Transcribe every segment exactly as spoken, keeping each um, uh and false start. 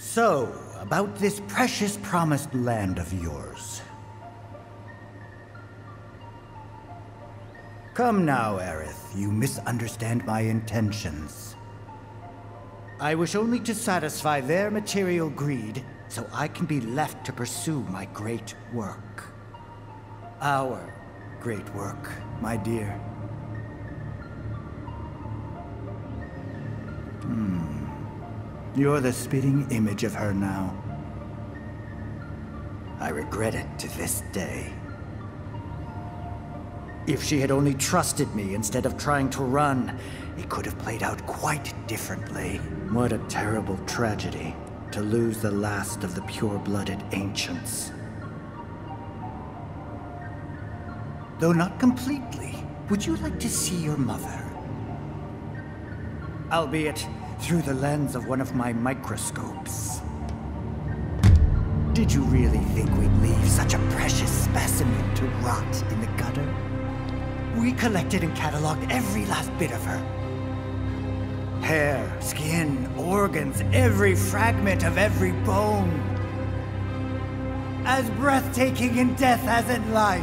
So, about this precious promised land of yours. Come now, Aerith, you misunderstand my intentions. I wish only to satisfy their material greed, so I can be left to pursue my great work. Our great work, my dear. Hmm. You're the spitting image of her now. I regret it to this day. If she had only trusted me instead of trying to run, it could have played out quite differently. What a terrible tragedy, to lose the last of the pure-blooded ancients. Though not completely, would you like to see your mother? Albeit through the lens of one of my microscopes. Did you really think we'd leave such a precious specimen to rot in the gutter? We collected and cataloged every last bit of her. Hair, skin, organs, every fragment of every bone. As breathtaking in death as in life.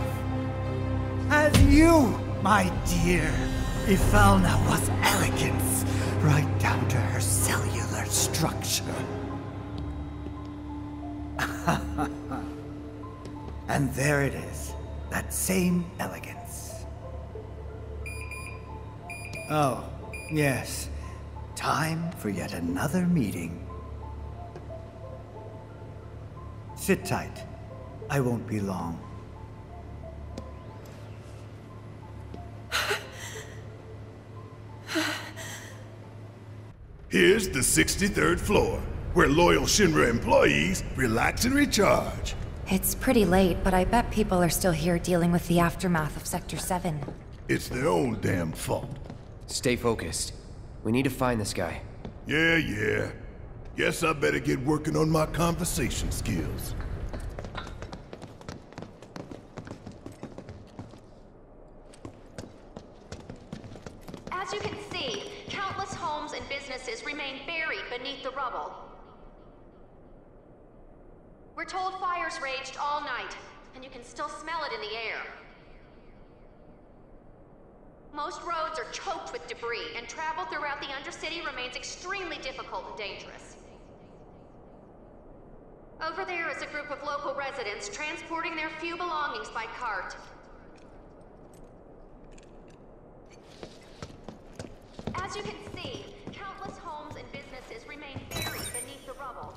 As you, my dear. Ifalna was elegance, right down to her cellular structure. And there it is, that same elegance. Oh, yes. Time for yet another meeting. Sit tight. I won't be long. Here's the sixty-third floor, where loyal Shinra employees relax and recharge. It's pretty late, but I bet people are still here dealing with the aftermath of Sector seven. It's their own damn fault. Stay focused. We need to find this guy. Yeah, yeah. Guess I better get working on my conversation skills. As you can see, countless homes and businesses remain buried beneath the rubble. We're told fires raged all night, and you can still smell it in the air. Most roads are choked with debris, and travel throughout the Undercity remains extremely difficult and dangerous. Over there is a group of local residents transporting their few belongings by cart. As you can see, countless homes and businesses remain buried beneath the rubble.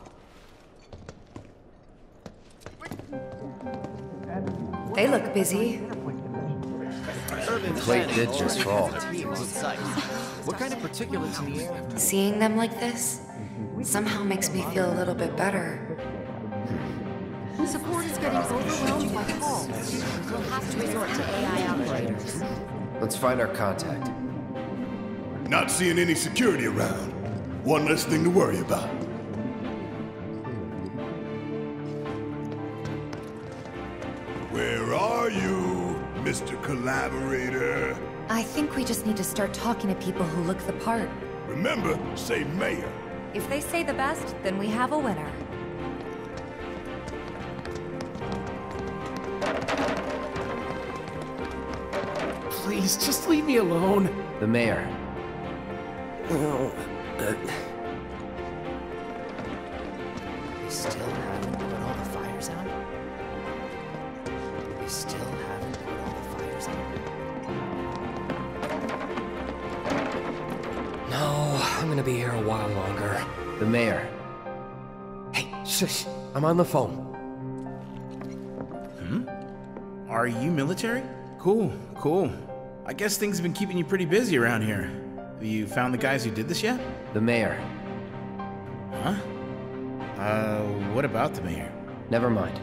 They look busy. Plate did just fall. What kind of particulates in the air? Seeing them like this somehow makes me feel a little bit better. The support is getting overwhelmed by calls. We'll have to resort to A I operators. Let's find our contact. Not seeing any security around. One less thing to worry about. Where are you? Mister Collaborator. I think we just need to start talking to people who look the part. Remember, say mayor. If they say the best, then we have a winner. Please, just leave me alone. The mayor. Oh, uh... We still haven't put all the fires out. We still haven't put all the fires out. No, I'm gonna be here a while longer. The mayor. Hey, shush. I'm on the phone. Hmm? Are you military? Cool, cool. I guess things have been keeping you pretty busy around here. Have you found the guys who did this yet? The mayor. Huh? Uh, what about the mayor? Never mind.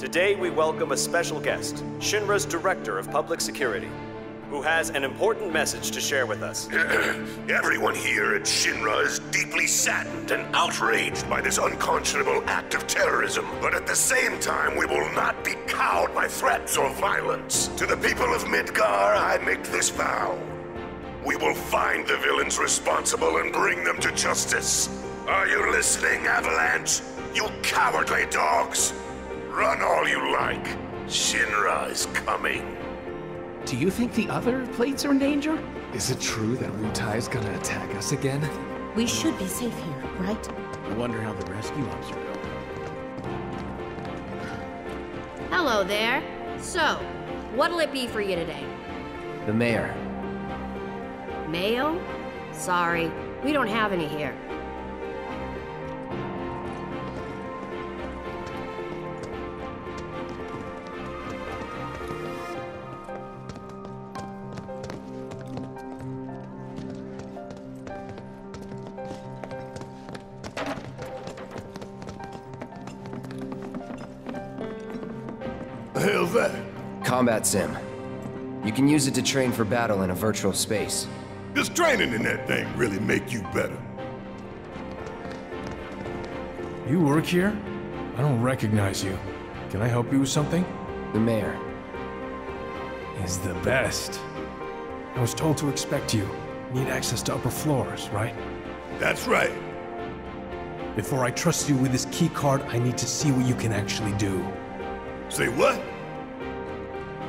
Today we welcome a special guest, Shinra's Director of Public Security. who has an important message to share with us. Everyone here at Shinra is deeply saddened and outraged by this unconscionable act of terrorism. But at the same time, we will not be cowed by threats or violence. To the people of Midgar, I make this vow. We will find the villains responsible and bring them to justice. Are you listening, Avalanche? You cowardly dogs! Run all you like. Shinra is coming. Do you think the other plates are in danger? Is it true that Wutai's gonna attack us again? We should be safe here, right? I wonder how the rescue ops are going. Hello there. So, what'll it be for you today? The mayor. Mayo? Sorry, we don't have any here. The hell's that? Combat sim. You can use it to train for battle in a virtual space. Does training in that thing really make you better? You work here? I don't recognize you. Can I help you with something? The mayor is the best. I was told to expect you. You need access to upper floors, right? That's right. Before I trust you with this key card, I need to see what you can actually do. Say what?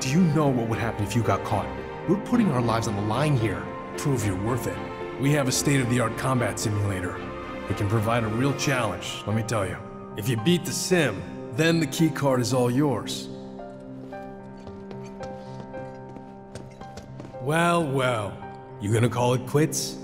Do you know what would happen if you got caught? We're putting our lives on the line here. Prove you're worth it. We have a state-of-the-art combat simulator. It can provide a real challenge, let me tell you. If you beat the sim, then the key card is all yours. Well, well. You gonna call it quits?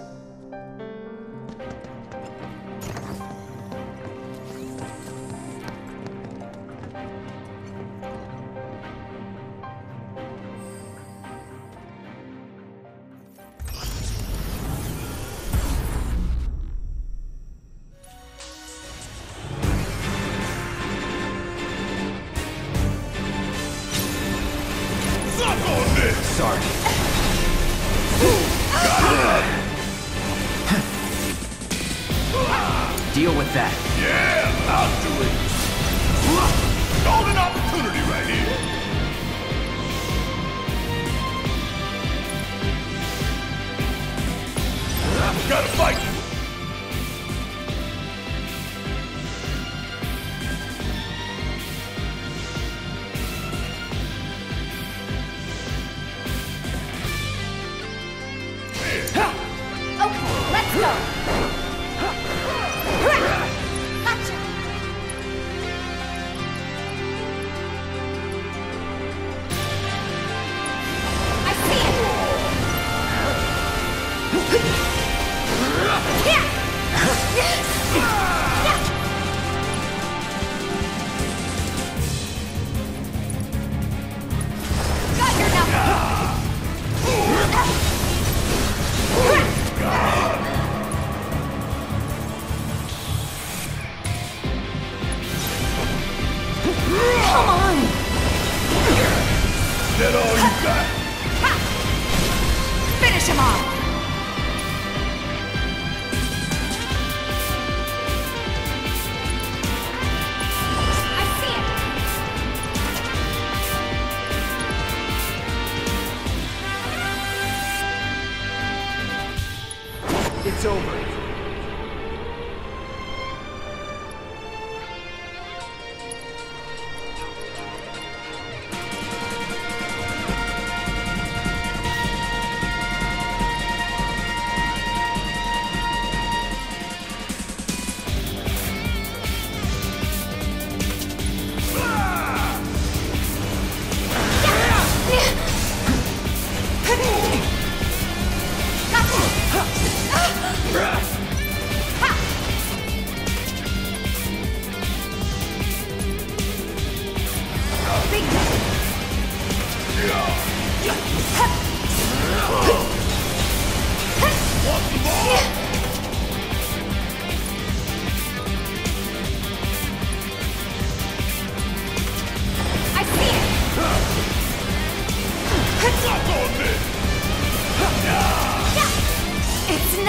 Stop on this!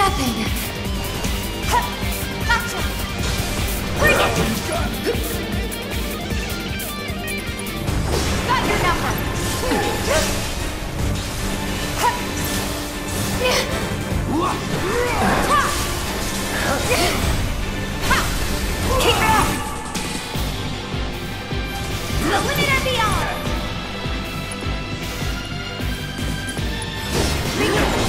nothing. Gotcha. Bring it. Got your number. Keep it up. The limit and beyond. Bring it.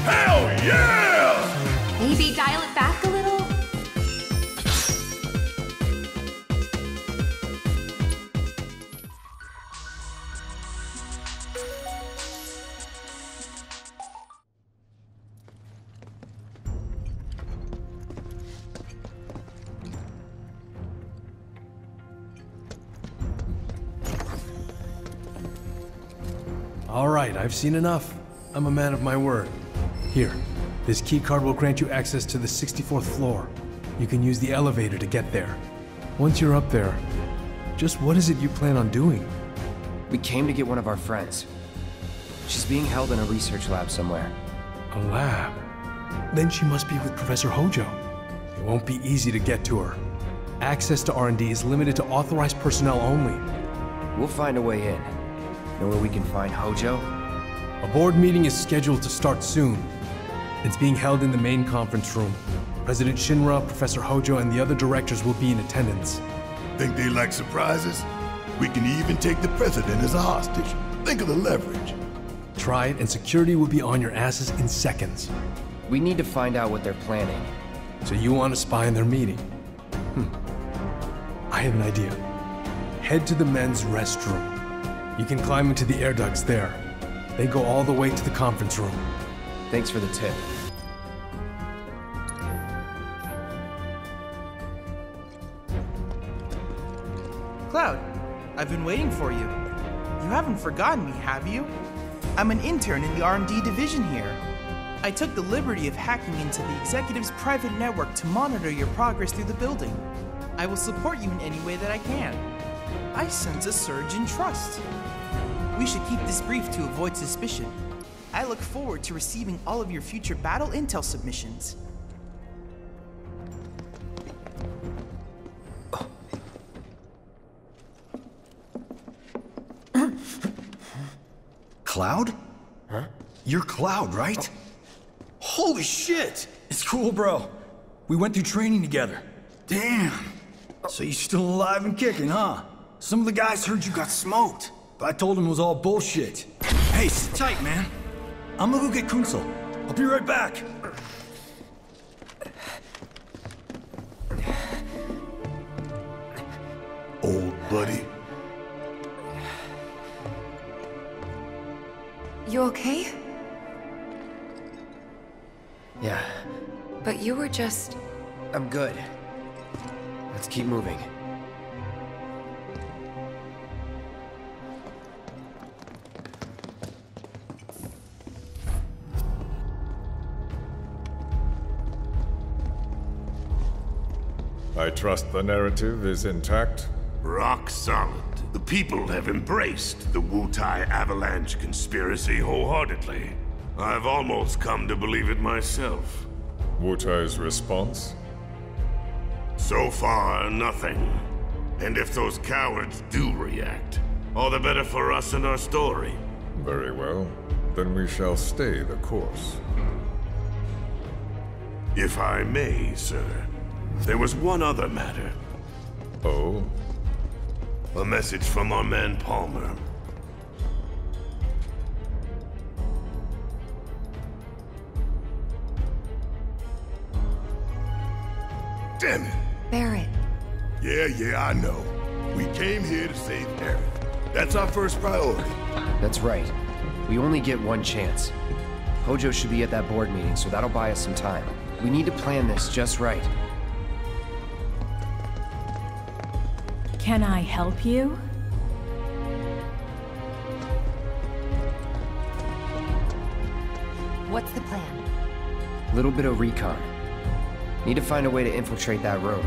Hell yeah! Maybe dial it back a little? All right, I've seen enough. I'm a man of my word. Here, this key card will grant you access to the sixty-fourth floor. You can use the elevator to get there. Once you're up there, just what is it you plan on doing? We came to get one of our friends. She's being held in a research lab somewhere. A lab? Then she must be with Professor Hojo. It won't be easy to get to her. Access to R and D is limited to authorized personnel only. We'll find a way in. Know where we can find Hojo? A board meeting is scheduled to start soon. It's being held in the main conference room. President Shinra, Professor Hojo, and the other directors will be in attendance. Think they like surprises? We can even take the president as a hostage. Think of the leverage. Try it, and security will be on your asses in seconds. We need to find out what they're planning. So you want to spy in their meeting? Hmm. I have an idea. Head to the men's restroom. You can climb into the air ducts there. They go all the way to the conference room. Thanks for the tip. Cloud, I've been waiting for you. You haven't forgotten me, have you? I'm an intern in the R and D division here. I took the liberty of hacking into the executive's private network to monitor your progress through the building. I will support you in any way that I can. I sense a surge in trust. We should keep this brief to avoid suspicion. I look forward to receiving all of your future battle intel submissions. Cloud? Huh? You're Cloud, right? Oh. Holy shit! It's cool, bro. We went through training together. Damn. So you're still alive and kicking, huh? Some of the guys heard you got smoked. But I told them it was all bullshit. Hey, sit tight, man. I'm gonna go get Kunzel. I'll be right back. Old buddy. You okay? Yeah. But you were just... I'm good. Let's keep moving. I trust the narrative is intact? Rock solid. The people have embraced the Wutai Avalanche conspiracy wholeheartedly. I've almost come to believe it myself. Wutai's response? So far, nothing. And if those cowards do react, all the better for us and our story. Very well. Then we shall stay the course. If I may, sir. There was one other matter. Oh? A message from our man Palmer. Damn it! Barrett. Yeah, yeah, I know. We came here to save Aerith. That's our first priority. That's right. We only get one chance. Hojo should be at that board meeting, so that'll buy us some time. We need to plan this just right. Can I help you? What's the plan? Little bit of recon. Need to find a way to infiltrate that room.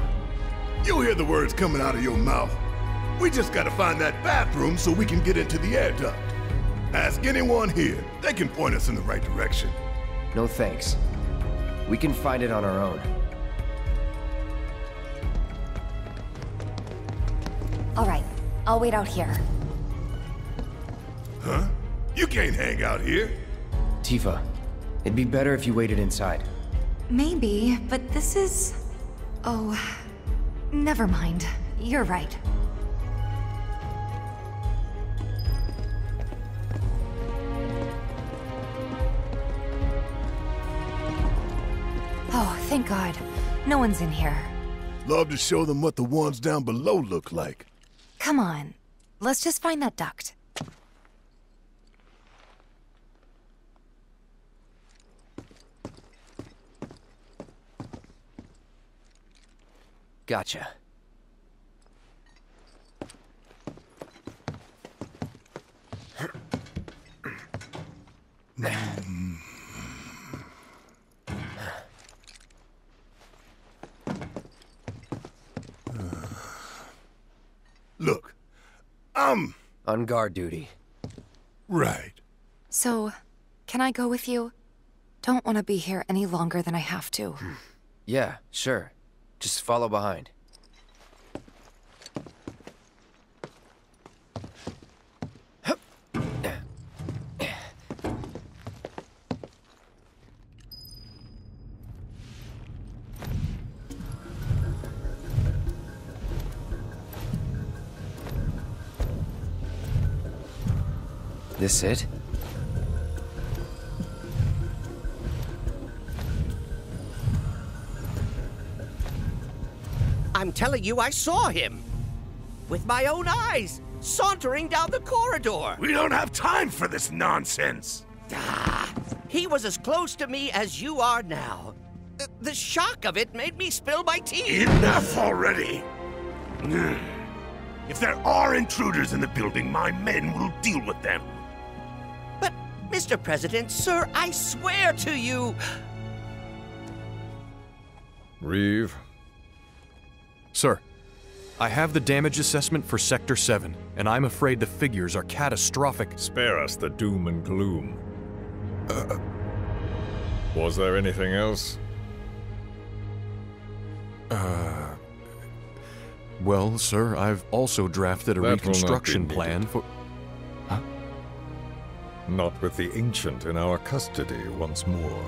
You'll hear the words coming out of your mouth. We just gotta find that bathroom so we can get into the air duct. Ask anyone here. They can point us in the right direction. No thanks. We can find it on our own. All right. I'll wait out here. Huh? You can't hang out here. Tifa, it'd be better if you waited inside. Maybe, but this is... Oh, never mind. You're right. Oh, thank God. No one's in here. Love to show them what the ones down below look like. Come on. Let's just find that duct. Gotcha. Look, I'm... on guard duty. Right. So, can I go with you? Don't want to be here any longer than I have to. Yeah, sure. Just follow behind. This it? I'm telling you, I saw him! With my own eyes, sauntering down the corridor! We don't have time for this nonsense! Ah, he was as close to me as you are now. The, the shock of it made me spill my tea! Enough already! If there are intruders in the building, my men will deal with them. But, Mister President, sir, I swear to you... Reeve. Sir, I have the damage assessment for Sector seven, and I'm afraid the figures are catastrophic. Spare us the doom and gloom. Uh, Was there anything else? Uh... Well, sir, I've also drafted a reconstruction plan for... Huh? Not with the Ancient in our custody once more.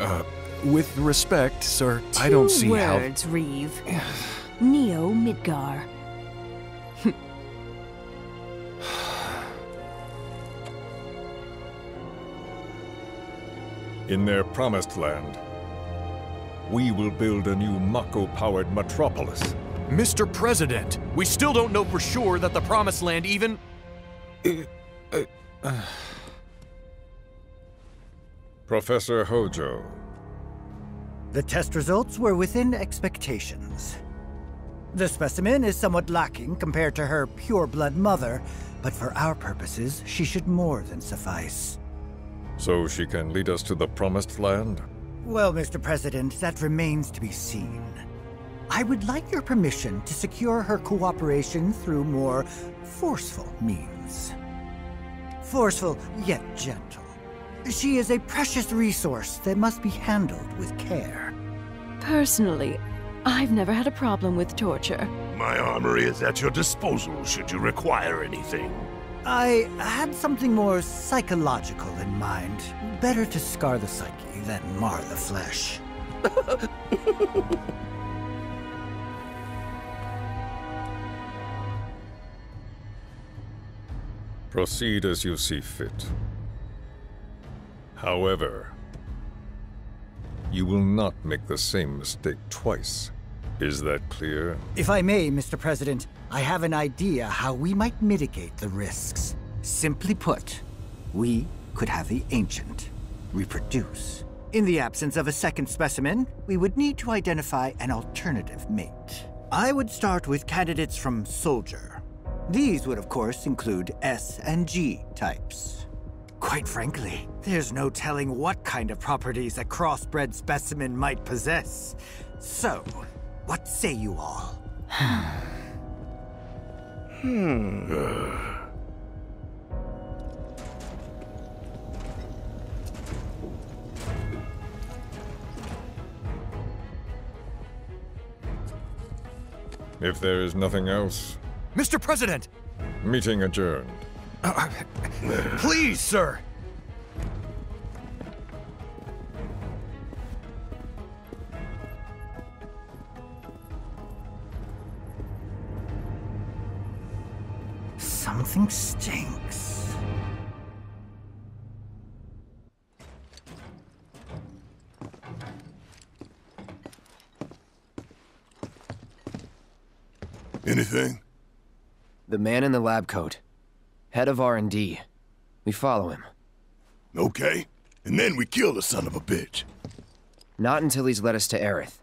Uh... With respect, sir, Two I don't see words, how- Two words, Reeve. Neo Midgar. In their promised land, we will build a new Mako-powered metropolis. Mister President, we still don't know for sure that the promised land even- uh, uh, uh. Professor Hojo. The test results were within expectations. The specimen is somewhat lacking compared to her pure-blood mother, but for our purposes, she should more than suffice. So she can lead us to the promised land? Well, Mister President, that remains to be seen. I would like your permission to secure her cooperation through more forceful means. Forceful, yet gentle. She is a precious resource that must be handled with care. Personally, I've never had a problem with torture. My armory is at your disposal should you require anything. I had something more psychological in mind. Better to scar the psyche than mar the flesh. Proceed as you see fit. However, you will not make the same mistake twice. Is that clear? If I may, Mister President, I have an idea how we might mitigate the risks. Simply put, we could have the Ancient reproduce. In the absence of a second specimen, we would need to identify an alternative mate. I would start with candidates from Soldier. These would, of course, include S and G types. Quite frankly, there's no telling what kind of properties a crossbred specimen might possess. So, what say you all? Hmm. if there is nothing else. Mister President! Meeting adjourned. Uh, please, sir! Something stinks. Anything? The man in the lab coat. Head of R and D. We follow him. Okay. And then we kill the son of a bitch. Not until he's led us to Aerith.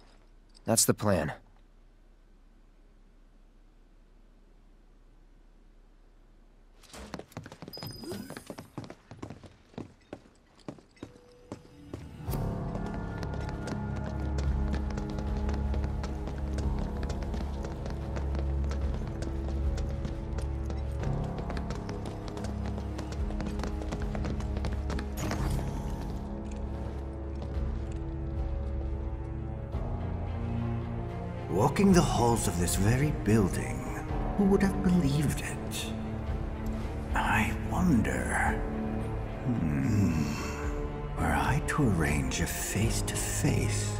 That's the plan. Walking the halls of this very building, who would have believed it? I wonder... Hmm... Were I to arrange a face-to-face...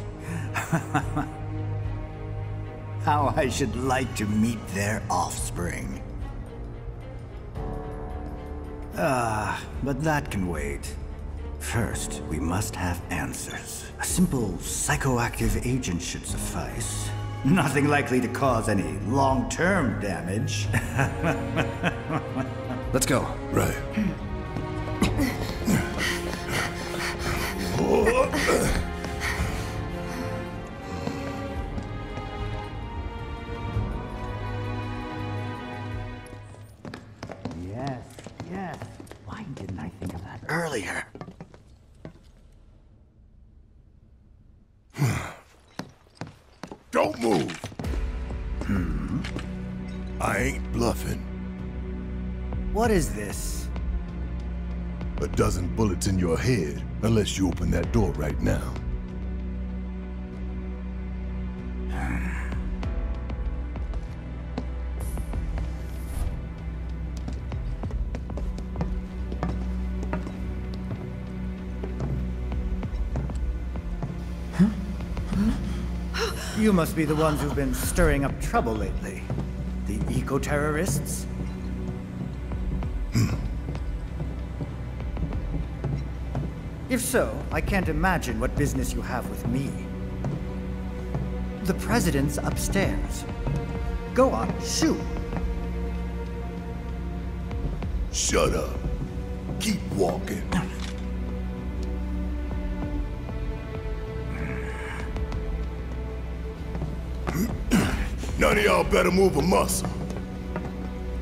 How I should like to meet their offspring. Ah, but that can wait. First, we must have answers. A simple psychoactive agent should suffice. Nothing likely to cause any long-term damage. Let's go. Right. Yes, yes. Why didn't I think of that earlier? Don't move! Hmm? I ain't bluffing. What is this? A dozen bullets in your head, unless you open that door right now. You must be the ones who've been stirring up trouble lately. The eco-terrorists? If so, I can't imagine what business you have with me. The president's upstairs. Go on, shoot! Shut up. Keep walking. None of y'all better move a muscle.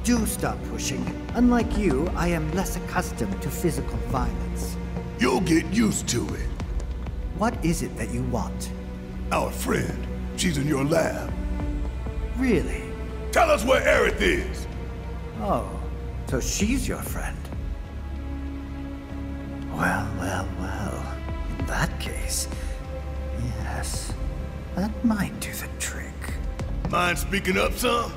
Do stop pushing. Unlike you, I am less accustomed to physical violence. You'll get used to it. What is it that you want? Our friend. She's in your lab. Really? Tell us where Aerith is! Oh, so she's your friend. Well, well, well. In that case, yes, that might do the trick. Mind speaking up some?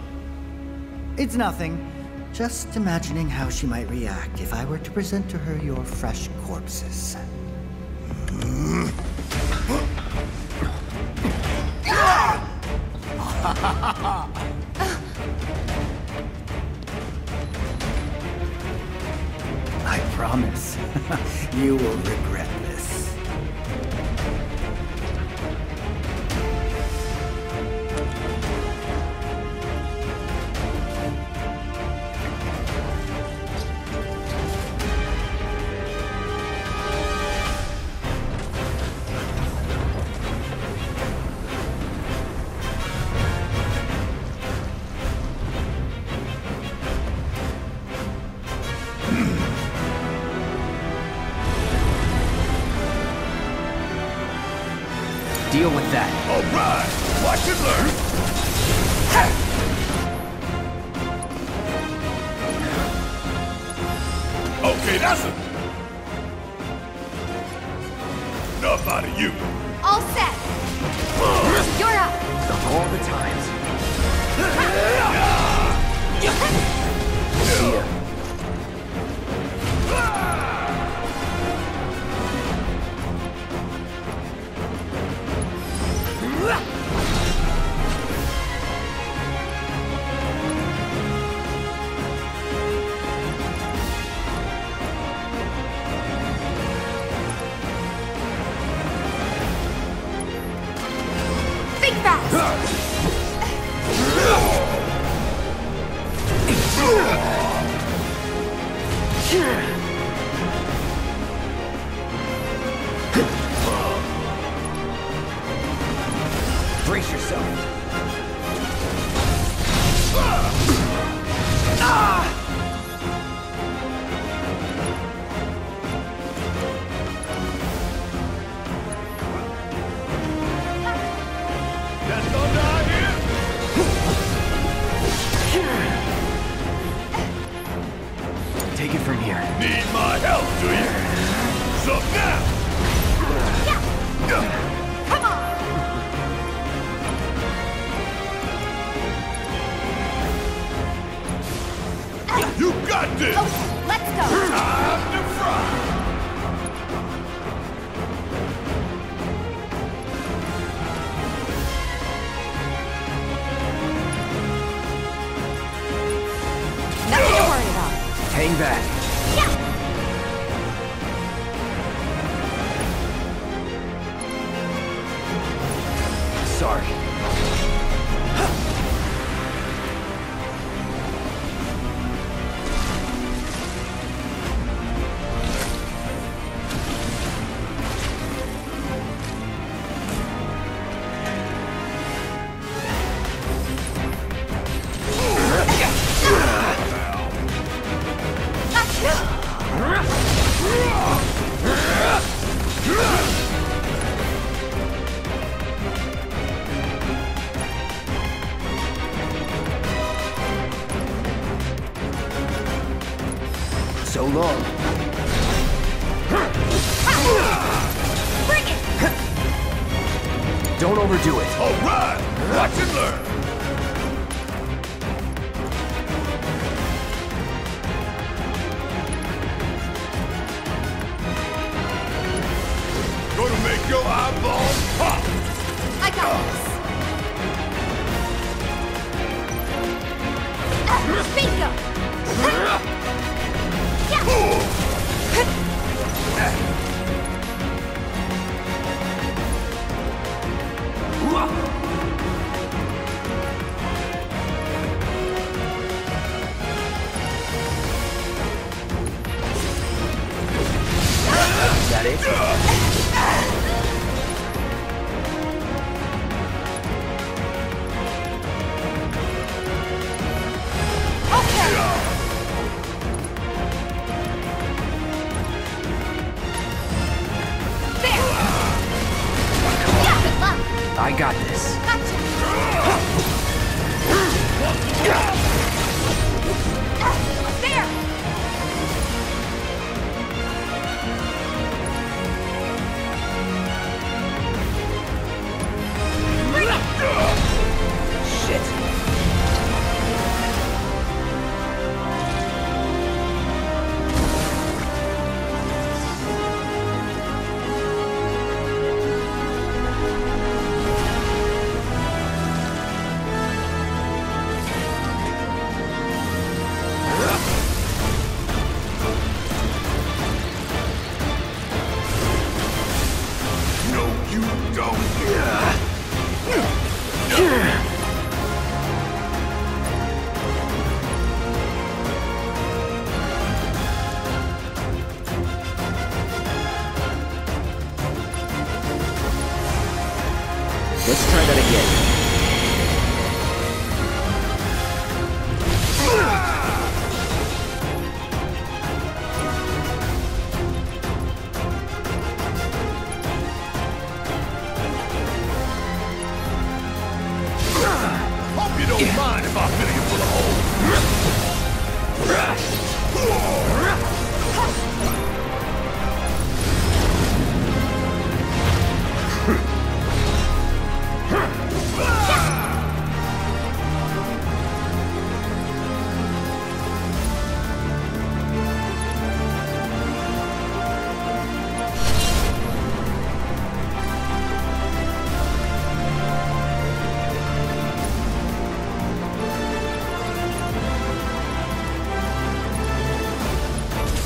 It's nothing. Just imagining how she might react if I were to present to her your fresh corpses. I promise, you will regret it. Deal with that. All right! Watch and learn! Hey! Okay, that's it! Enough out of you! All set! Uh, You're up! Of all the times. You got this! Okay, let's go! Time to fry! Nothing to worry about. Hang back. Yeah! Sorry.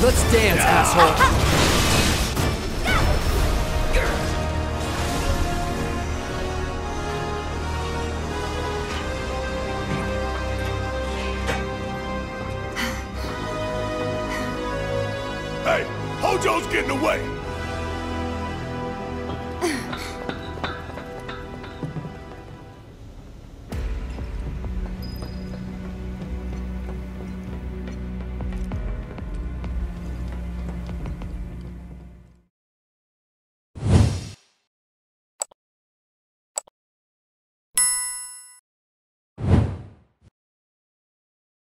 Let's dance, yeah. Asshole! Hey, Hojo's getting away!